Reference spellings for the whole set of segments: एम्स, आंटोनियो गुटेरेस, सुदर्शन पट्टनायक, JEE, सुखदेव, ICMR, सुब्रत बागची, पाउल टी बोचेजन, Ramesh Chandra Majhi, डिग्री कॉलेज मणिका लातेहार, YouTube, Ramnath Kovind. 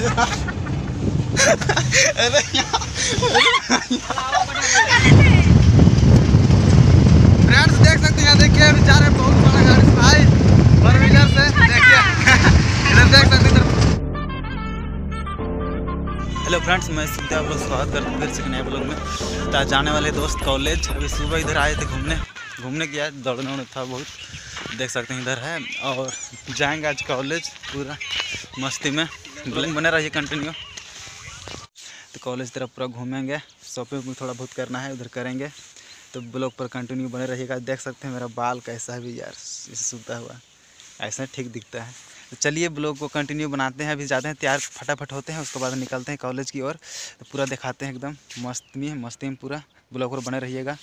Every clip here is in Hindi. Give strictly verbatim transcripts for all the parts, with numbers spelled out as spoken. अरे फ्रेंड्स देख सकते हैं, देखिए जा रहे बहुत बड़ा गाड़ी भाई फोर व्हीलर से। देखिए इधर देख सकते हैं। हेलो फ्रेंड्स, मैं सुखदेव, आप लोग स्वागत करता हूँ फिर से नए ब्लॉग में। तो जाने वाले दोस्त कॉलेज, अभी सुबह इधर आए थे घूमने घूमने गया, दौड़ने उड़ने था बहुत, देख सकते हैं इधर है। और जाएंगे आज कॉलेज पूरा मस्ती में, ब्लॉग बने रहिए कंटिन्यू। तो कॉलेज तरफ पूरा घूमेंगे, शॉपिंग थोड़ा बहुत करना है उधर करेंगे, तो ब्लॉग पर कंटिन्यू बने रहिएगा। देख सकते हैं मेरा बाल कैसा है भी यार, इसे सूता हुआ ऐसा ठीक दिखता है। तो चलिए ब्लॉग को कंटिन्यू बनाते हैं। अभी जाते हैं, तैयार फटाफट होते हैं, उसके बाद निकलते हैं कॉलेज की ओर। तो पूरा दिखाते हैं एकदम मस्ती में मस्ती में पूरा, ब्लॉग पर बने रहिएगा।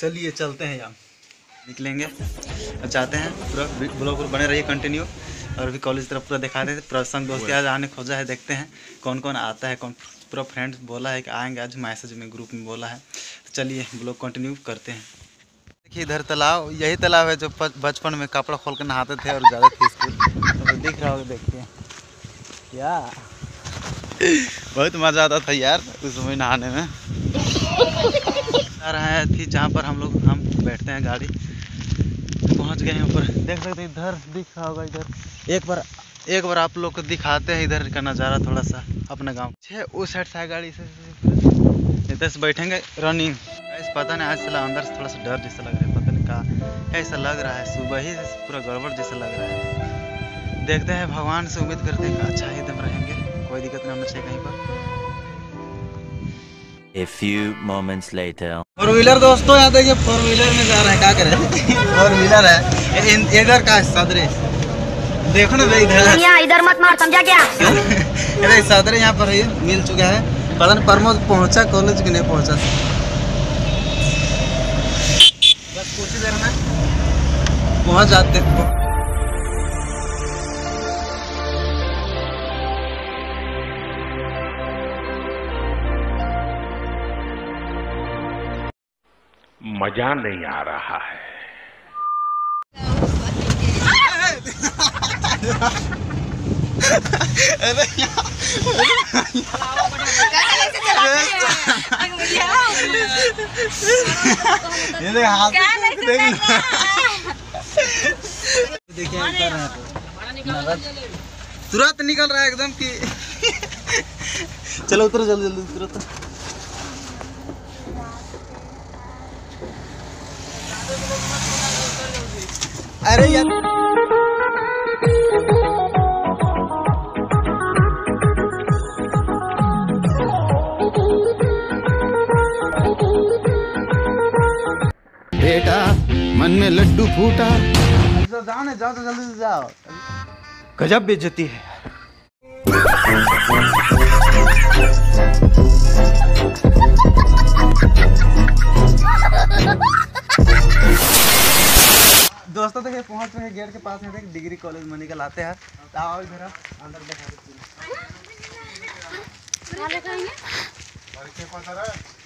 चलिए चलते हैं, यहाँ निकलेंगे और जाते हैं। पूरा ब्लॉग पर बने रहिए कंटिन्यू। और अभी कॉलेज तरफ पूरा दिखा रहे थे। पूरा संग दोस्ती आज आने खोजा है, देखते हैं कौन कौन आता है। कौन पूरा फ्रेंड्स बोला है कि आएंगे आज, मैसेज में ग्रुप में बोला है। चलिए ब्लॉग कंटिन्यू करते हैं। देखिए इधर तालाब, यही तालाब है जो बचपन में कपड़ा खोल कर नहाते थे और जाते थे स्कूल, तो दिख रहा होगा। देखते हैं क्या बहुत मज़ा आता था यार उस समय नहाने में। आ रहा है थी जहाँ पर हम लोग हम बैठते हैं गाड़ी, पहुँच गए हैं ऊपर। देख सकते हैं इधर दिख रहा होगा, इधर एक बार एक बार आप लोग को दिखाते हैं इधर का नज़ारा थोड़ा सा अपना गांव। छः उस साइड से गाड़ी से इधर से बैठेंगे रनिंग। ऐसा पता नहीं आज सला अंदर से थोड़ा सा डर जैसा लग रहा है, पता नहीं कहा ऐसा लग रहा है, सुबह ही पूरा गड़बड़ जैसा लग रहा है। देखते हैं, भगवान से उम्मीद करते हैं कि अच्छा एकदम रहेंगे, कोई दिक्कत नहीं होना चाहिए कहीं पर। A few moments later. Four wheeler दोस्तों, यहाँ देखिए फोर व्हीलर में जा रहा है, क्या करें फोर व्हीलर है। इधर का सदरे देखो ना, इधर मत मार समझा क्या अरे सदरे यहाँ पर ये मिल चुका है, पता नहीं प्रमोद पहुँचा कॉलेज के नहीं पहुँचा, बस कुछ ही देर में पहुँच जाते। मजा नहीं आ रहा है तुरंत निकल रहा है एकदम कि चलो उतरो जल्दी जल्दी तुरंत। अरे यार बेटा मन में लड्डू फूटा, जाओ ना जाओ तो जल्दी से जाओ, गजब बेइज्जती है। दोस्तों देखिए पहुंच रहे हैं गेट के पास में, देख डिग्री कॉलेज मणिका लातेहार। आओ इधर अंदर देखा दे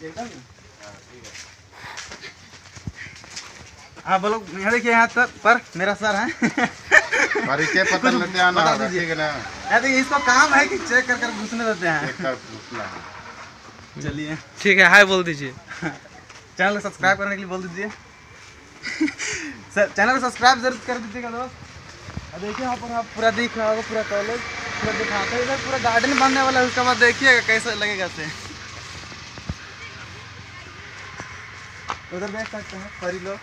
एकदम। हाँ बोलो, यहाँ देखिए यहाँ सर पर मेरा सर है देखिए, इसको काम है कि चेक कर कर घुसने देते हैं। चलिए ठीक है, हाय बोल दीजिए, चैनल सब्सक्राइब करने के लिए बोल दीजिए, सर चैनल सब्सक्राइब जरूर कर दीजिएगा दोस्त। देखिए यहाँ पर आप पूरा दिख रहा होगा पूरा कॉलेज, पूरा दिखाते हैं इधर पूरा गार्डन बनने वाला है, उसके बाद देखिएगा कैसा लगेगा। से उधर देख सकते हैं परी लोग,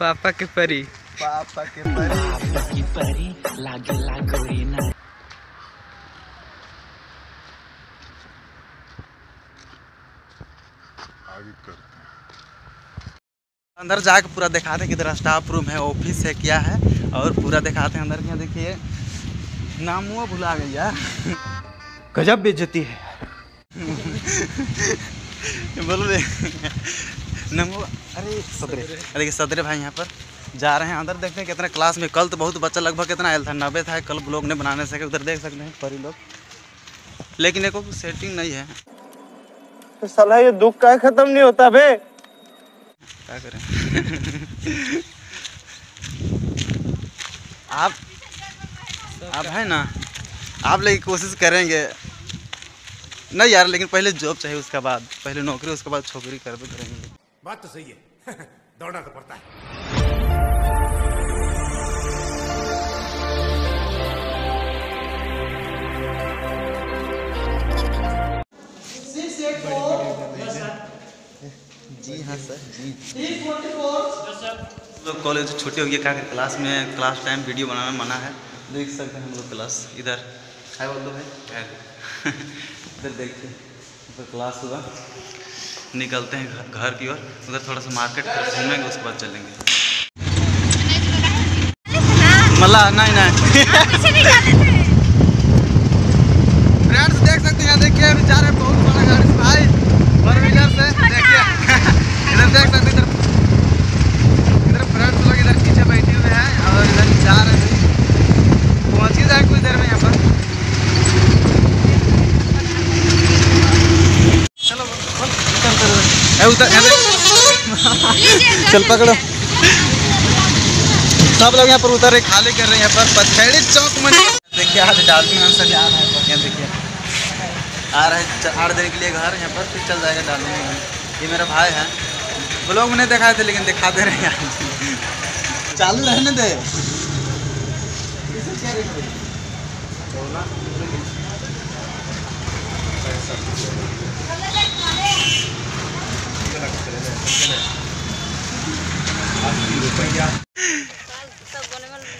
पापा के परी पापा के परी पापा की परी लाग लागोरी ना। अंदर जाकर पूरा दिखाते हैं किधर स्टाफ रूम है, ऑफिस है, क्या है, और पूरा दिखाते हैं अंदर के। देखिए नाम वो भुला गई यार, गजब बेइज्जती है बोल रहे नमो। अरे सदरे, देखिए सदरे भाई यहाँ पर जा रहे हैं अंदर, देखते हैं कितना क्लास में। कल तो बहुत बच्चा लगभग कितना आया था, नब्बे था, कल लोग ने बनाने सके। उधर देख सकते हैं परी लोग, लेकिन ये कोई सेटिंग नहीं है। तो साला ये दुख का खत्म नहीं होता बे, क्या करें। आप आप है ना, आप लेकिन कोशिश करेंगे नहीं यार, लेकिन पहले जॉब चाहिए, उसके बाद पहले नौकरी, उसके बाद छोकरी कर भी करेंगे। बात तो सही है, दौड़ना तो पड़ता है। जी हाँ सर, जी लोग कॉलेज छुट्टी हो गई, क्या क्लास में क्लास टाइम वीडियो बनाना मना है। देख सकते हैं हम लोग क्लास इधर है, बोल दो भाई इधर देखते हैं क्लास हुआ। निकलते हैं घर की ओर, उधर थोड़ा सा मार्केट घूमेंगे, उसके बाद चलेंगे। मल्ला नहीं नहीं फ्रेंड्स देख सकते हैं, देखिए अभी जा रहे हैं बहुत बड़ा गाड़ी से भाई, फोर व्हीलर से। देखिए इधर देख सकते हैं, इधर फ्रेंड्स लोग इधर पीछे बैठे हुए हैं और इधर जा रहे हैं, पहुँच ही जाए कुछ देर में यहाँ पर। चलो उतर चल पकड़ो, सब लोग यहाँ पर उतर रहे, खाली कर रहे हैं यहाँ पर पथेड़ी चौक में। देखिए आज डालमिन अंसर आ रहा है, यहाँ देखिए आ रहा है आठ दिन के लिए घर, यहाँ पर फिर चल जाएगा डालमिन। ये मेरा भाई है, ब्लॉग में नहीं दिखाए थे लेकिन दिखा दे रहे हैं, चालू रहने दे।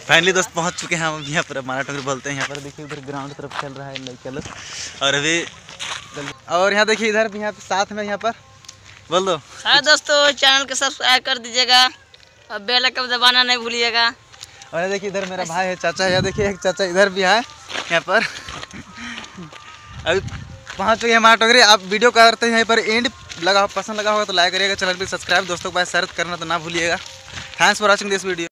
फाइनली दोस्त पहुंच चुके हैं हम यहाँ पर, मारा टोकरी बोलते हैं यहाँ पर। देखिए उधर ग्राउंड की तरफ खेल रहा है लड़का लोग, और अभी और यहाँ देखिए इधर भी यहाँ पे साथ में यहाँ पर बोल दो। हाय दोस्तों, चैनल को सब्सक्राइब कर दीजिएगा और बेल आइकन दबाना नहीं भूलिएगा। और यहाँ देखिए इधर मेरा भाई है, चाचा। यहाँ देखिए एक चाचा इधर भी है यहाँ पर। अभी पहुँच चुके हैं मारा टोकरी, आप वीडियो करते हैं यहाँ पर एंड। लगा पसंद लगा होगा तो लाइक करिएगा, चैनल को सब्सक्राइब, दोस्तों को बाय शेयर करना तो ना भूलिएगा। Thanks for watching this video.